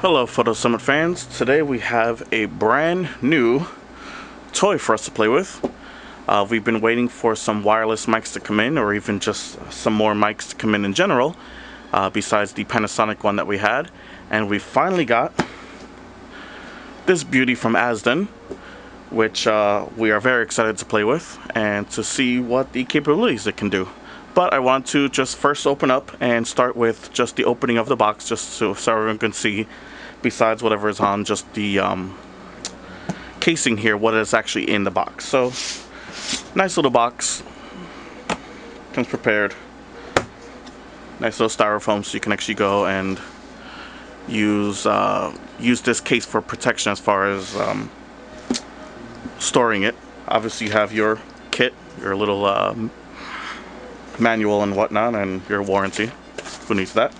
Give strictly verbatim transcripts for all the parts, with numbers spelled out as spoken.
Hello Photo Summit fans. Today we have a brand new toy for us to play with. Uh, we've been waiting for some wireless mics to come in, or even just some more mics to come in in general, uh, besides the Panasonic one that we had. And we finally got this beauty from Azden, which uh, we are very excited to play with and to see what the capabilities it can do. But I want to just first open up and start with just the opening of the box, just so, so everyone can see, besides whatever is on just the um, casing here, what is actually in the box. So, nice little box, comes prepared, nice little styrofoam, so you can actually go and use uh, use this case for protection as far as um, storing it. Obviously you have your kit, your little uh, manual and whatnot, and your warranty. Who needs that?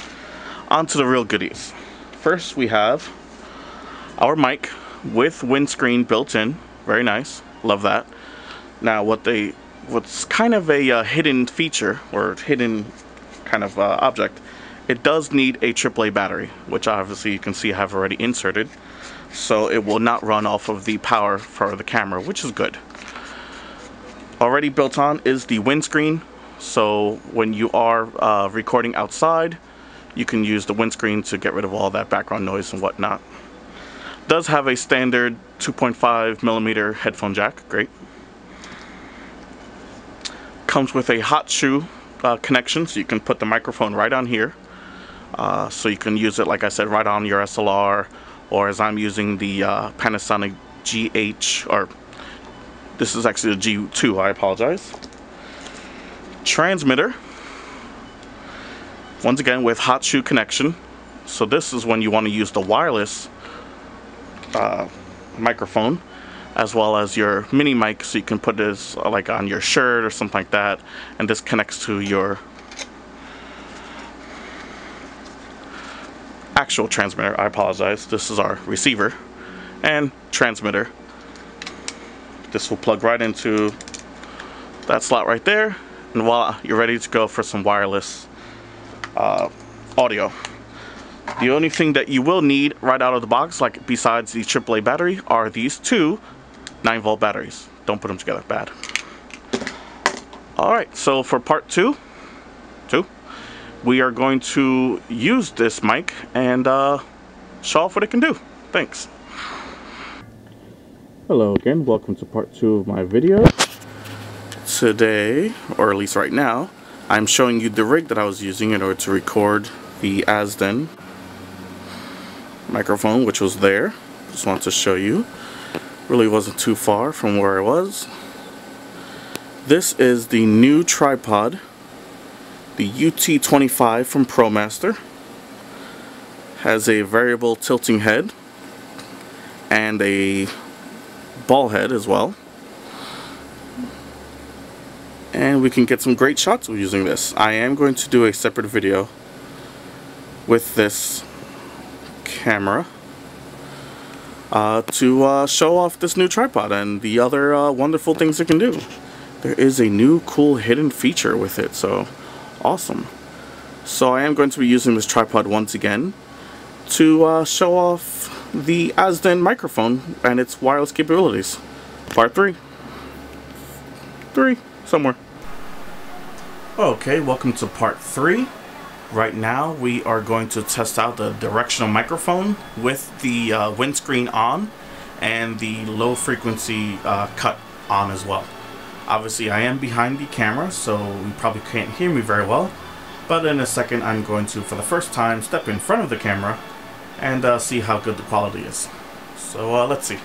On to the real goodies. First we have our mic with windscreen built in. Very nice, love that. Now what they what's kind of a uh, hidden feature, or hidden kind of uh, object, it does need a triple A battery, which obviously you can see I have already inserted, so it will not run off of the power for the camera, which is good. Already built on is the windscreen. So when you are uh, recording outside, you can use the windscreen to get rid of all that background noise and whatnot. Does have a standard two point five millimeter headphone jack, great. Comes with a hot shoe uh, connection, so you can put the microphone right on here. Uh, so you can use it, like I said, right on your S L R, or as I'm using the uh, Panasonic G H, or this is actually the G two, I apologize. Transmitter, once again with hot shoe connection, so this is when you want to use the wireless uh, microphone, as well as your mini mic, so you can put this uh, like on your shirt or something like that, and this connects to your actual transmitter. I apologize, this is our receiver and transmitter. This will plug right into that slot right there, and voila, you're ready to go for some wireless uh, audio. The only thing that you will need right out of the box, like besides the triple A battery, are these two nine volt batteries. Don't put them together, bad. Alright, so for part two, two, we are going to use this mic and uh, show off what it can do. Thanks. Hello again, welcome to part two of my video. Today, or at least right now, I'm showing you the rig that I was using in order to record the Azden microphone, which was there. Just wanted to show you. Really wasn't too far from where I was. This is the new tripod, the U T twenty-five from ProMaster. Has a variable tilting head and a ball head as well. And we can get some great shots of using this. I am going to do a separate video with this camera uh, to uh, show off this new tripod and the other uh, wonderful things it can do. There is a new cool hidden feature with it, so awesome. So I am going to be using this tripod once again to uh, show off the Azden microphone and its wireless capabilities. Part three. Three. Somewhere. Okay, welcome to part three. Right now we are going to test out the directional microphone with the uh, windscreen on and the low frequency uh, cut on as well. Obviously I am behind the camera, so you probably can't hear me very well, but in a second I'm going to, for the first time, step in front of the camera and uh, see how good the quality is. So uh, let's see.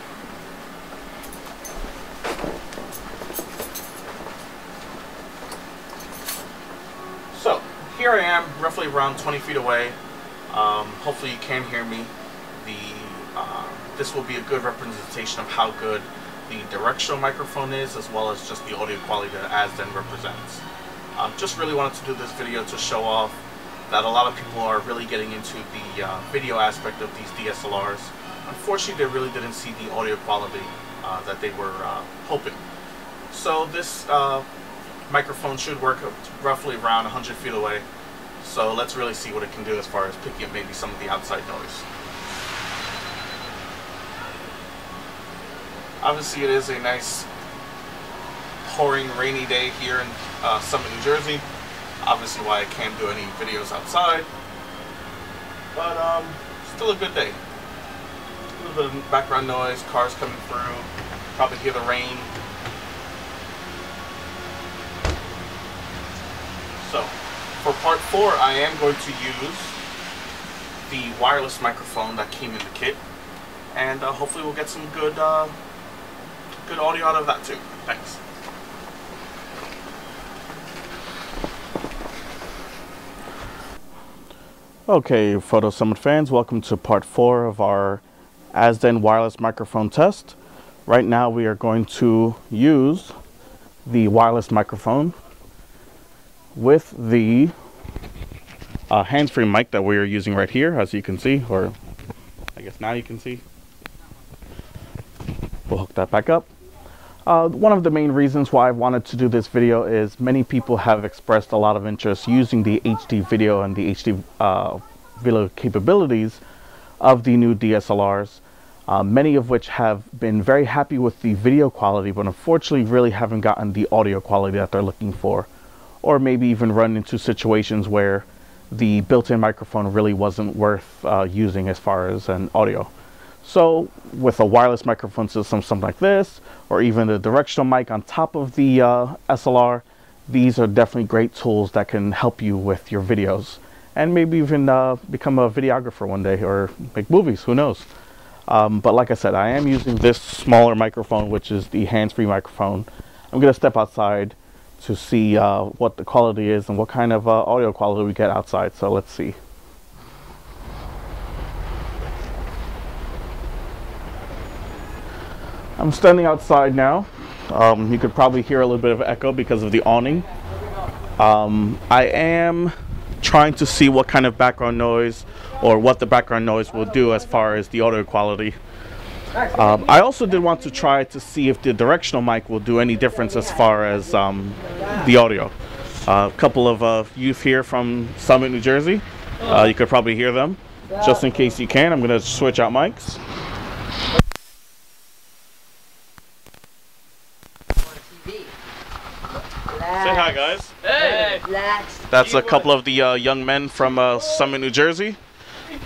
Here I am, roughly around twenty feet away. Um, hopefully you can hear me. The uh, this will be a good representation of how good the directional microphone is, as well as just the audio quality that Azden represents. Um, just really wanted to do this video to show off that a lot of people are really getting into the uh, video aspect of these D S L Rs. Unfortunately, they really didn't see the audio quality uh, that they were uh, hoping. So this uh, microphone should work roughly around one hundred feet away. So let's really see what it can do as far as picking up maybe some of the outside noise. Obviously it is a nice pouring rainy day here in uh, Summit, New Jersey. Obviously why I can't do any videos outside, but um, still a good day. A little bit of background noise, cars coming through, probably hear the rain. So for part four, I am going to use the wireless microphone that came in the kit, and uh, hopefully we'll get some good, uh, good audio out of that too. Thanks. Okay, Photo Summit fans, welcome to part four of our Azden wireless microphone test. Right now we are going to use the wireless microphone with the uh, hands-free mic that we are using right here, as you can see, or I guess now you can see. We'll hook that back up. Uh, one of the main reasons why I wanted to do this video is many people have expressed a lot of interest using the H D video and the H D uh, video capabilities of the new D S L Rs, uh, many of which have been very happy with the video quality, but unfortunately really haven't gotten the audio quality that they're looking for, or maybe even run into situations where the built-in microphone really wasn't worth uh, using as far as an audio. So with a wireless microphone system, something like this, or even the directional mic on top of the uh, S L R, these are definitely great tools that can help you with your videos, and maybe even uh, become a videographer one day, or make movies, who knows. Um, but like I said, I am using this smaller microphone, which is the hands-free microphone. I'm gonna step outside to see uh, what the quality is and what kind of uh, audio quality we get outside, so let's see. I'm standing outside now. Um, you could probably hear a little bit of echo because of the awning. Um, I am trying to see what kind of background noise, or what the background noise will do as far as the audio quality. Um, I also did want to try to see if the directional mic will do any difference as far as um, the audio. Uh, a couple of uh, youth here from Summit, New Jersey. Uh, you could probably hear them. Just in case you can, I'm gonna switch out mics. Say hi, guys. Hey! That's a couple of the uh, young men from uh, Summit, New Jersey.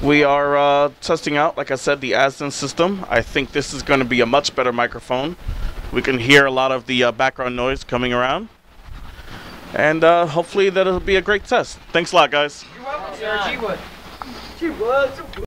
We are uh, testing out, like I said, the Azden system. I think this is going to be a much better microphone. We can hear a lot of the uh, background noise coming around. And uh, hopefully that'll be a great test. Thanks a lot, guys. You're welcome, sir. G one. G one.